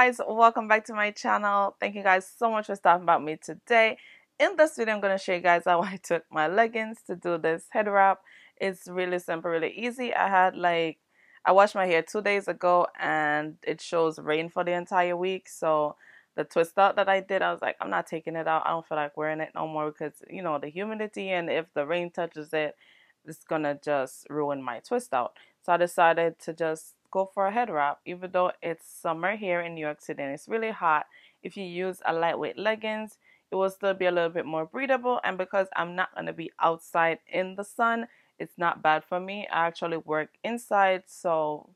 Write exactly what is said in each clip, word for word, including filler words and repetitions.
guys, welcome back to my channel. Thank you guys so much for stopping by me today. In this video, I'm going to show you guys how I took my leggings to do this head wrap. It's really simple, really easy. I had like, I washed my hair two days ago and it shows rain for the entire week. So the twist out that I did, I was like, I'm not taking it out. I don't feel like wearing it no more because, you know, the humidity, and if the rain touches it, it's going to just ruin my twist out. So I decided to just go for a head wrap. Even though it's summer here in New York City and it's really hot, if you use a lightweight leggings, it will still be a little bit more breathable. And because I'm not going to be outside in the sun, it's not bad for me. I actually work inside, so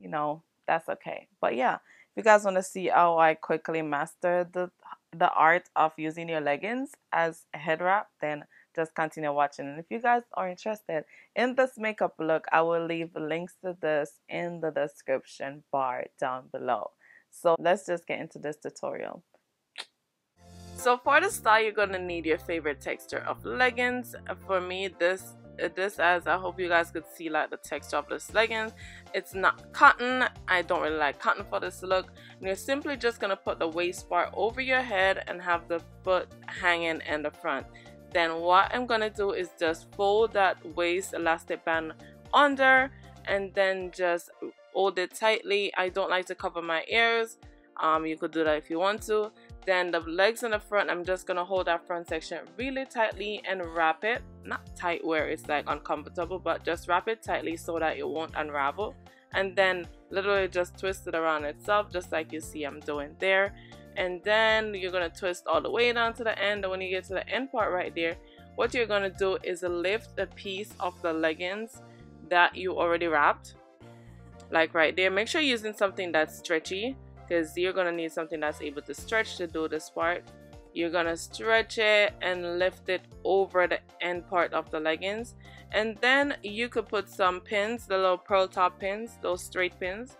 you know, that's okay. But yeah, if you guys want to see how I quickly mastered the the art of using your leggings as a head wrap, then just continue watching. And if you guys are interested in this makeup look, I will leave links to this in the description bar down below. So let's just get into this tutorial. So for the style, you're going to need your favorite texture of leggings. For me, this this as I hope you guys could see like the texture of this leggings. It's not cotton. I don't really like cotton for this look. And you're simply just going to put the waist bar over your head and have the foot hanging in the front. Then what I'm gonna do is just fold that waist elastic band under and then just hold it tightly. I don't like to cover my ears. Um, you could do that if you want to. Then the legs in the front, I'm just gonna hold that front section really tightly and wrap it. Not tight where it's like uncomfortable, but just wrap it tightly so that it won't unravel. And then literally just twist it around itself, just like you see I'm doing there. And then you're going to twist all the way down to the end. And when you get to the end part right there, what you're going to do is lift the piece of the leggings that you already wrapped. Like right there. Make sure you're using something that's stretchy, because you're going to need something that's able to stretch to do this part. You're going to stretch it and lift it over the end part of the leggings. And then you could put some pins, the little pearl top pins, those straight pins.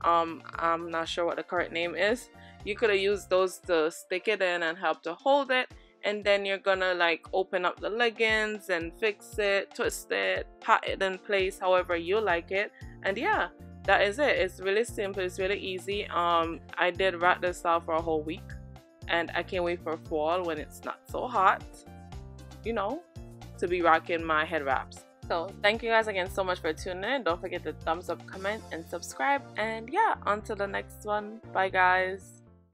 Um, I'm not sure what the correct name is. You could have used those to stick it in and help to hold it. And then you're gonna like open up the leggings and fix it, twist it, pat it in place however you like it. And yeah, that is it. It's really simple, it's really easy. Um, I did wrap this out for a whole week and I can't wait for fall when it's not so hot, you know, to be rocking my head wraps. So thank you guys again so much for tuning in. Don't forget to thumbs up, comment, and subscribe. And yeah, until the next one. Bye guys.